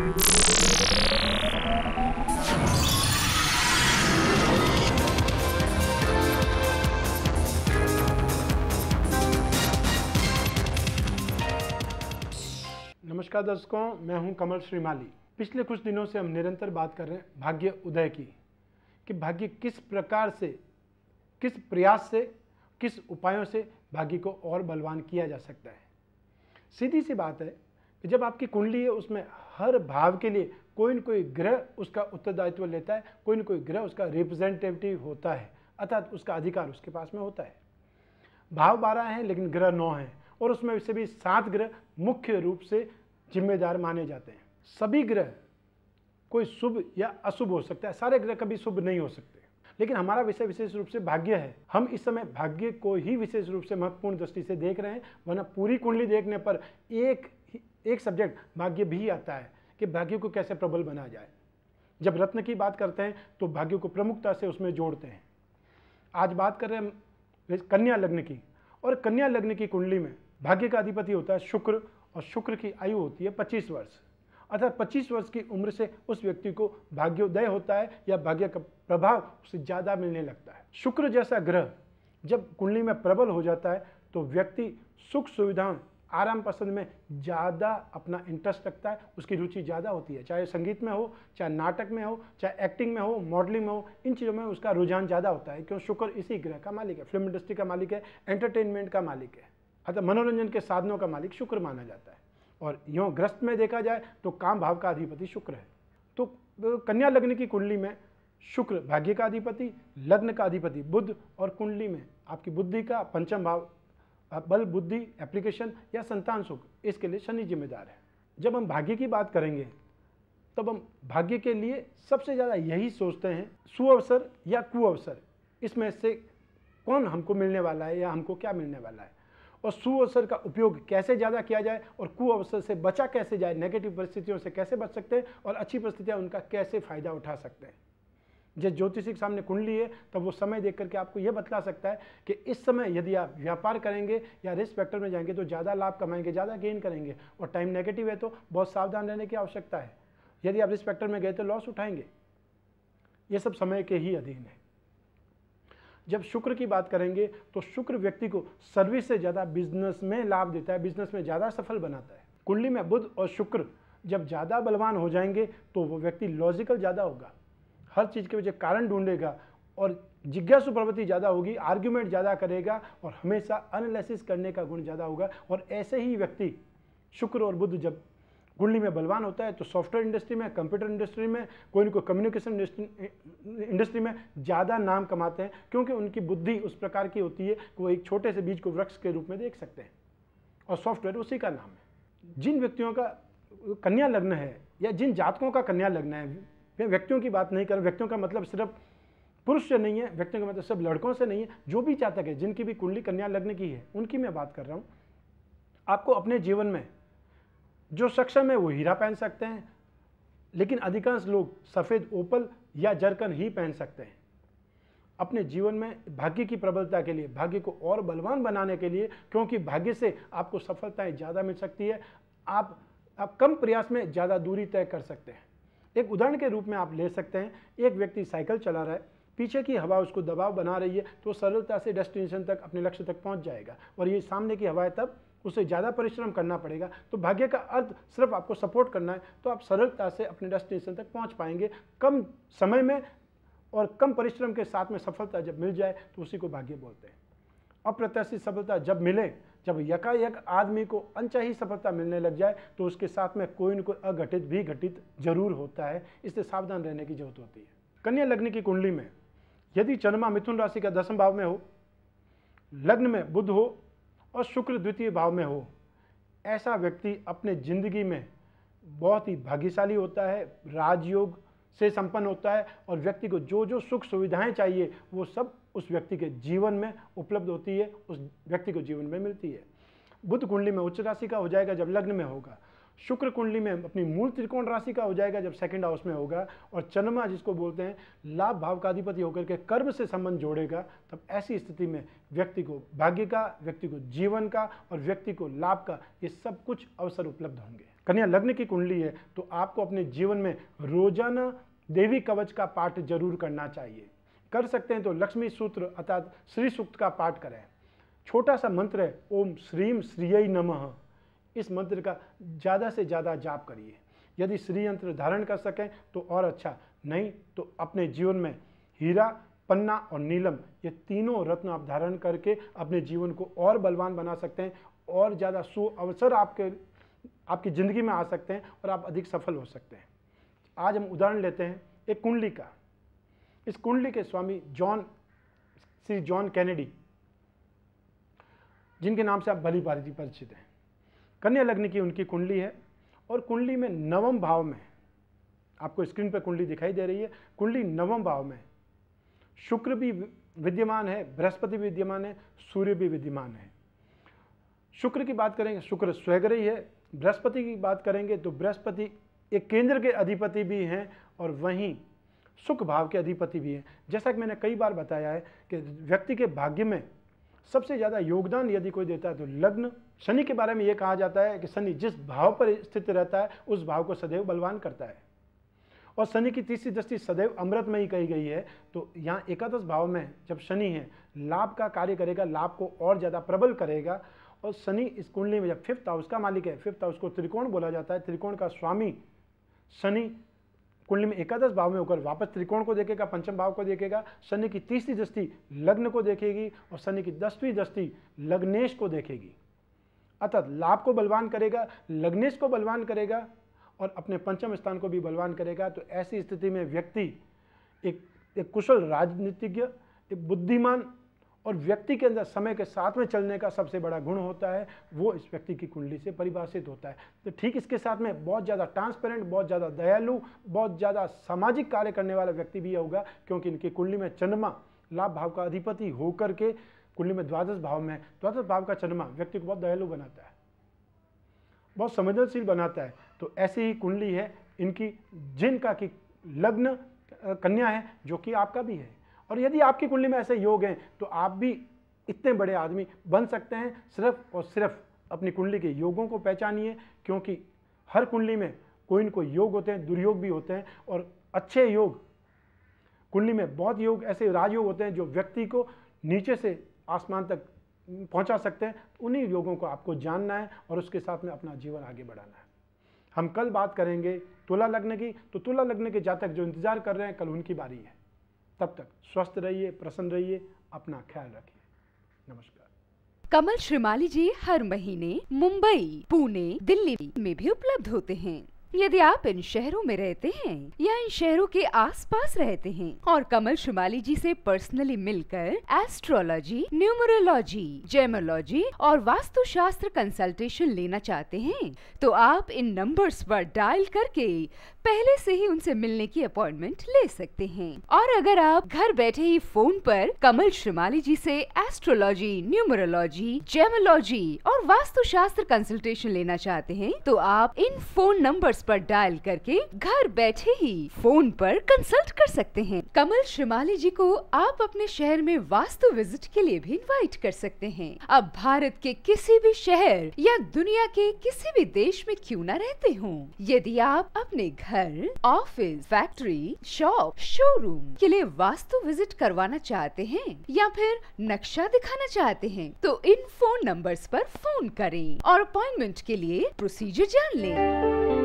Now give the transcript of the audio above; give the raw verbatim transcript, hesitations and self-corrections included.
नमस्कार दर्शकों, मैं हूं कमल श्रीमाली। पिछले कुछ दिनों से हम निरंतर बात कर रहे हैं भाग्य उदय की कि भाग्य किस प्रकार से, किस प्रयास से, किस उपायों से भाग्य को और बलवान किया जा सकता है। सीधी सी बात है कि जब आपकी कुंडली है उसमें हर भाव के लिए कोई न कोई ग्रह उसका उत्तरदायित्व लेता है, कोई न कोई ग्रह उसका रिप्रेजेंटेटिव होता है, अर्थात उसका अधिकार उसके पास में होता है। भाव बारह हैं लेकिन ग्रह नौ हैं और उसमें से भी सात ग्रह मुख्य रूप से जिम्मेदार माने जाते हैं। सभी ग्रह कोई शुभ या अशुभ हो सकता है, सारे ग्रह कभी शुभ नहीं हो सकते, लेकिन हमारा विषय विशेष रूप से भाग्य है। हम इस समय भाग्य को ही विशेष रूप से महत्वपूर्ण दृष्टि से देख रहे हैं, वरना पूरी कुंडली देखने पर एक एक सब्जेक्ट भाग्य भी आता है कि भाग्य को कैसे प्रबल बनाया जाए। जब रत्न की बात करते हैं तो भाग्य को प्रमुखता से उसमें जोड़ते हैं। आज बात कर रहे हैं कन्या लग्न की, और कन्या लग्न की कुंडली में भाग्य का अधिपति होता है शुक्र, और शुक्र की आयु होती है पच्चीस वर्ष, अर्थात पच्चीस वर्ष की उम्र से उस व्यक्ति को भाग्योदय होता है या भाग्य का प्रभाव उससे ज़्यादा मिलने लगता है। शुक्र जैसा ग्रह जब कुंडली में प्रबल हो जाता है तो व्यक्ति सुख सुविधाओं, आराम पसंद में ज़्यादा अपना इंटरेस्ट रखता है, उसकी रुचि ज़्यादा होती है, चाहे संगीत में हो, चाहे नाटक में हो, चाहे एक्टिंग में हो, मॉडलिंग में हो, इन चीज़ों में उसका रुझान ज़्यादा होता है, क्योंकि शुक्र इसी ग्रह का मालिक है, फिल्म इंडस्ट्री का मालिक है, एंटरटेनमेंट का मालिक है, अर्थात मनोरंजन के साधनों का मालिक शुक्र माना जाता है। और यों ग्रस्त में देखा जाए तो काम भाव का अधिपति शुक्र है। तो कन्या लग्न की कुंडली में शुक्र भाग्य का अधिपति, लग्न का अधिपति बुध, और कुंडली में आपकी बुद्धि का पंचम भाव, बल, बुद्धि, एप्लीकेशन या संतान सुख, इसके लिए शनि जिम्मेदार है। जब हम भाग्य की बात करेंगे तब हम भाग्य के लिए सबसे ज़्यादा यही सोचते हैं सुअवसर या कुअवसर, इसमें से कौन हमको मिलने वाला है या हमको क्या मिलने वाला है, और सुअवसर का उपयोग कैसे ज़्यादा किया जाए और कुअवसर से बचा कैसे जाए, नेगेटिव परिस्थितियों से कैसे बच सकते हैं और अच्छी परिस्थितियाँ उनका कैसे फ़ायदा उठा सकते हैं। जब ज्योतिषी के सामने कुंडली है तब वो समय देख करके आपको यह बतला सकता है कि इस समय यदि आप व्यापार करेंगे या रिस्क फैक्टर में जाएंगे तो ज़्यादा लाभ कमाएंगे, ज़्यादा गेन करेंगे, और टाइम नेगेटिव है तो बहुत सावधान रहने की आवश्यकता है, यदि आप रिस्क फैक्टर में गए तो लॉस उठाएंगे। ये सब समय के ही अधीन है। जब शुक्र की बात करेंगे तो शुक्र व्यक्ति को सर्विस से ज़्यादा बिजनेस में लाभ देता है, बिजनेस में ज़्यादा सफल बनाता है। कुंडली में बुध और शुक्र जब ज़्यादा बलवान हो जाएंगे तो वो व्यक्ति लॉजिकल ज़्यादा होगा, हर चीज़ के वजह कारण ढूंढेगा, और जिज्ञासु प्रवृत्ति ज़्यादा होगी, आर्ग्यूमेंट ज़्यादा करेगा, और हमेशा एनालिसिस करने का गुण ज़्यादा होगा। और ऐसे ही व्यक्ति शुक्र और बुध जब कुंडली में बलवान होता है तो सॉफ्टवेयर इंडस्ट्री में, कंप्यूटर इंडस्ट्री में, कोई ना कोई कम्युनिकेशन इंडस्ट्री में ज़्यादा नाम कमाते हैं, क्योंकि उनकी बुद्धि उस प्रकार की होती है कि वो एक छोटे से बीज को वृक्ष के रूप में देख सकते हैं, और सॉफ्टवेयर उसी का नाम है। जिन व्यक्तियों का कन्या लग्न है या जिन जातकों का कन्या लग्न है, मैं व्यक्तियों की बात नहीं कर, व्यक्तियों का मतलब सिर्फ पुरुष से नहीं है, व्यक्तियों का मतलब सिर्फ लड़कों से नहीं है, जो भी जातक है जिनकी भी कुंडली कन्या लग्न की है उनकी मैं बात कर रहा हूँ। आपको अपने जीवन में जो सक्षम है वो हीरा पहन सकते हैं, लेकिन अधिकांश लोग सफ़ेद ओपल या जरकन ही पहन सकते हैं। अपने जीवन में भाग्य की प्रबलता के लिए, भाग्य को और बलवान बनाने के लिए, क्योंकि भाग्य से आपको सफलताएं ज़्यादा मिल सकती है, आप आप कम प्रयास में ज़्यादा दूरी तय कर सकते हैं। एक उदाहरण के रूप में आप ले सकते हैं, एक व्यक्ति साइकिल चला रहा है, पीछे की हवा उसको दबाव बना रही है तो सरलता से डेस्टिनेशन तक, अपने लक्ष्य तक पहुँच जाएगा, और ये सामने की हवा है तब उसे ज़्यादा परिश्रम करना पड़ेगा। तो भाग्य का अर्थ सिर्फ आपको सपोर्ट करना है, तो आप सरलता से अपने डेस्टिनेशन तक पहुंच पाएंगे कम समय में, और कम परिश्रम के साथ में सफलता जब मिल जाए तो उसी को भाग्य बोलते हैं। अप्रत्याशित सफलता जब मिले, जब यकायक आदमी को अनचाही सफलता मिलने लग जाए तो उसके साथ में कोई न कोई अघटित भी घटित जरूर होता है, इससे सावधान रहने की जरूरत होती है। कन्या लग्न की कुंडली में यदि चंद्रमा मिथुन राशि का दसम भाव में हो, लग्न में बुध हो और शुक्र द्वितीय भाव में हो, ऐसा व्यक्ति अपने जिंदगी में बहुत ही भाग्यशाली होता है, राजयोग से संपन्न होता है, और व्यक्ति को जो जो सुख सुविधाएं चाहिए वो सब उस व्यक्ति के जीवन में उपलब्ध होती है, उस व्यक्ति को जीवन में मिलती है। बुध कुंडली में उच्च राशि का हो जाएगा जब लग्न में होगा, शुक्र कुंडली में अपनी मूल त्रिकोण राशि का हो जाएगा जब सेकंड हाउस में होगा, और चंद्रमा जिसको बोलते हैं लाभ भाव का अधिपति होकर के कर्म से संबंध जोड़ेगा, तब ऐसी स्थिति में व्यक्ति को भाग्य का, व्यक्ति को जीवन का और व्यक्ति को लाभ का ये सब कुछ अवसर उपलब्ध होंगे। कन्या लग्न की कुंडली है तो आपको अपने जीवन में रोजाना देवी कवच का पाठ जरूर करना चाहिए। कर सकते हैं तो लक्ष्मी सूत्र अर्थात श्री सूक्त का पाठ करें। छोटा सा मंत्र है ओम श्रीम श्रीय नमः, इस मंत्र का ज़्यादा से ज़्यादा जाप करिए। यदि श्री यंत्र धारण कर सकें तो और अच्छा, नहीं तो अपने जीवन में हीरा, पन्ना और नीलम ये तीनों रत्न आप धारण करके अपने जीवन को और बलवान बना सकते हैं और ज़्यादा सु अवसर आपके आपकी ज़िंदगी में आ सकते हैं और आप अधिक सफल हो सकते हैं। आज हम उदाहरण लेते हैं एक कुंडली का। इस कुंडली के स्वामी जॉन श्री जॉन कैनेडी, जिनके नाम से आप भली भांति परिचित हैं। कन्या लग्न की उनकी कुंडली है और कुंडली में नवम भाव में, आपको स्क्रीन पर कुंडली दिखाई दे रही है, कुंडली नवम भाव में शुक्र भी विद्यमान है, बृहस्पति भी विद्यमान है, सूर्य भी विद्यमान है। शुक्र की बात करेंगे शुक्र स्वग्रही है, बृहस्पति की बात करेंगे तो बृहस्पति एक केंद्र के अधिपति भी हैं और वहीं सुख भाव के अधिपति भी हैं। जैसा कि मैंने कई बार बताया है कि व्यक्ति के भाग्य में सबसे ज़्यादा योगदान यदि कोई देता है तो लग्न। शनि के बारे में ये कहा जाता है कि शनि जिस भाव पर स्थित रहता है उस भाव को सदैव बलवान करता है और शनि की तीसरी दृष्टि सदैव अमृत में ही कही गई है। तो यहाँ एकादश भाव में जब शनि है लाभ का कार्य करेगा, लाभ को और ज़्यादा प्रबल करेगा। और शनि इस कुंडली में जब फिफ्थ हाउस का मालिक है, फिफ्थ हाउस को त्रिकोण बोला जाता है, त्रिकोण का स्वामी शनि कुंडली में एकादश भाव में होकर वापस त्रिकोण को देखेगा, पंचम भाव को देखेगा। शनि की तीसरी दृष्टि लग्न को देखेगी और शनि की दसवीं दृष्टि लग्नेश को देखेगी, अर्थात लाभ को बलवान करेगा, लग्नेश को बलवान करेगा और अपने पंचम स्थान को भी बलवान करेगा। तो ऐसी स्थिति में व्यक्ति एक एक कुशल राजनीतिज्ञ, एक बुद्धिमान और व्यक्ति के अंदर समय के साथ में चलने का सबसे बड़ा गुण होता है, वो इस व्यक्ति की कुंडली से परिभाषित होता है। तो ठीक इसके साथ में बहुत ज़्यादा ट्रांसपेरेंट, बहुत ज़्यादा दयालु, बहुत ज़्यादा सामाजिक कार्य करने वाला व्यक्ति भी होगा, क्योंकि इनकी कुंडली में चंद्रमा लाभ भाव का अधिपति होकर के कुंडली में द्वादश भाव में, द्वादश भाव का चंद्रमा व्यक्ति को बहुत दयालु बनाता है, बहुत संवेदनशील बनाता है। तो ऐसी ही कुंडली है इनकी, जिनका कि लग्न कन्या है, जो कि आपका भी है। और यदि आपकी कुंडली में ऐसे योग हैं तो आप भी इतने बड़े आदमी बन सकते हैं। सिर्फ और सिर्फ अपनी कुंडली के योगों को पहचानिए, क्योंकि हर कुंडली में कोई न कोई योग होते हैं, दुर्योग भी होते हैं और अच्छे योग। कुंडली में बहुत योग ऐसे राजयोग होते हैं जो व्यक्ति को नीचे से आसमान तक पहुंचा सकते हैं। उन्हीं योगों को आपको जानना है और उसके साथ में अपना जीवन आगे बढ़ाना है। हम कल बात करेंगे तुला लग्न की, तो तुला लग्न के जातक जो इंतज़ार कर रहे हैं कल उनकी बारी है। तब तक स्वस्थ रहिए, प्रसन्न रहिए, अपना ख्याल रखिए। नमस्कार। कमल श्रीमाली जी हर महीने मुंबई, पुणे, दिल्ली में भी उपलब्ध होते हैं। यदि आप इन शहरों में रहते हैं या इन शहरों के आसपास रहते हैं और कमल श्रीमाली जी से पर्सनली मिलकर एस्ट्रोलॉजी, न्यूमरोलॉजी, जेमोलॉजी और वास्तुशास्त्र कंसल्टेशन लेना चाहते हैं तो आप इन नंबर्स पर डायल करके पहले से ही उनसे मिलने की अपॉइंटमेंट ले सकते हैं। और अगर आप घर बैठे ही फोन पर कमल श्रीमाली जी से एस्ट्रोलॉजी, न्यूमरोलॉजी, जेमोलॉजी और वास्तुशास्त्र कंसल्टेशन लेना चाहते हैं तो आप इन फोन नंबर पर डायल करके घर बैठे ही फोन पर कंसल्ट कर सकते हैं। कमल श्रीमाली जी को आप अपने शहर में वास्तु विजिट के लिए भी इनवाइट कर सकते हैं। आप भारत के किसी भी शहर या दुनिया के किसी भी देश में क्यों ना रहते हों, यदि आप अपने घर, ऑफिस, फैक्ट्री, शॉप, शोरूम के लिए वास्तु विजिट करवाना चाहते हैं या फिर नक्शा दिखाना चाहते हैं तो इन फोन नंबर्स पर फोन करें और अपॉइंटमेंट के लिए प्रोसीजर जान लें।